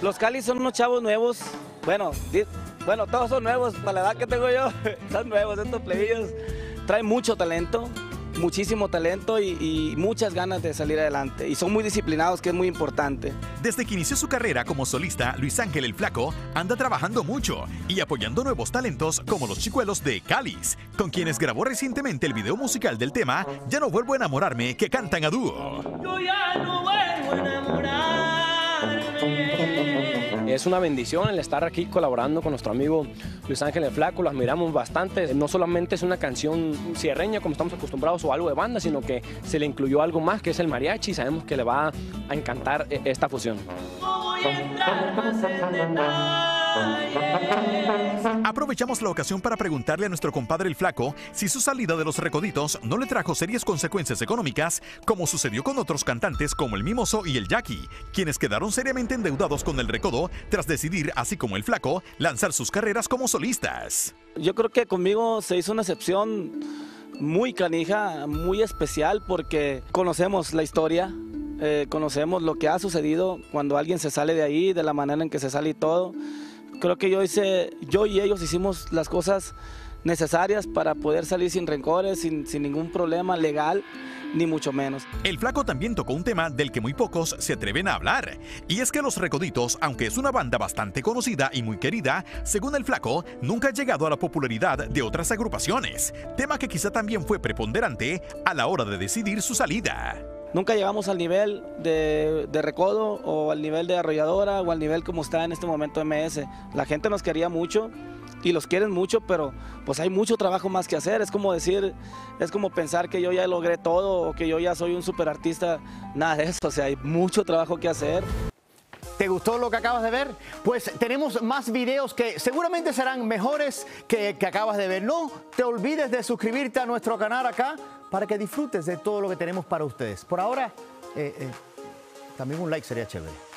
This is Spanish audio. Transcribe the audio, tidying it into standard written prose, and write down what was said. Los Calis son unos chavos nuevos, bueno, todos son nuevos, para la edad que tengo yo, son nuevos estos plebillos. Traen mucho talento, muchísimo talento y muchas ganas de salir adelante. Y son muy disciplinados, que es muy importante. Desde que inició su carrera como solista, Luis Ángel el Flaco anda trabajando mucho y apoyando nuevos talentos como los chicuelos de Calis, con quienes grabó recientemente el video musical del tema Ya no vuelvo a enamorarme, que cantan a dúo. Yo ya no vuelvo a enamorarme. Es una bendición el estar aquí colaborando con nuestro amigo Luis Ángel el Flaco, lo admiramos bastante. No solamente es una canción sierreña como estamos acostumbrados o algo de banda, sino que se le incluyó algo más que es el mariachi y sabemos que le va a encantar esta fusión. Aprovechamos la ocasión para preguntarle a nuestro compadre el Flaco si su salida de Los Recoditos no le trajo serias consecuencias económicas, como sucedió con otros cantantes como el Mimoso y el Jackie, quienes quedaron seriamente endeudados con el Recodo tras decidir, así como el Flaco, lanzar sus carreras como solistas. Yo creo que conmigo se hizo una excepción muy canija, muy especial, porque conocemos la historia. Conocemos lo que ha sucedido cuando alguien se sale de ahí, de la manera en que se sale y todo. Creo que yo y ellos hicimos las cosas necesarias para poder salir sin rencores, sin ningún problema legal, ni mucho menos. El Flaco también tocó un tema del que muy pocos se atreven a hablar, y es que Los Recoditos, aunque es una banda bastante conocida y muy querida, según el Flaco, nunca ha llegado a la popularidad de otras agrupaciones, tema que quizá también fue preponderante a la hora de decidir su salida. Nunca llegamos al nivel de Recodo o al nivel de Arrolladora o al nivel como está en este momento MS. La gente nos quería mucho y los quieren mucho, pero pues hay mucho trabajo más que hacer. Es como decir, es como pensar que yo ya logré todo o que yo ya soy un superartista. Nada de eso, o sea, hay mucho trabajo que hacer. ¿Te gustó lo que acabas de ver? Pues tenemos más videos que seguramente serán mejores que el que acabas de ver. No te olvides de suscribirte a nuestro canal acá para que disfrutes de todo lo que tenemos para ustedes. Por ahora, también un like sería chévere.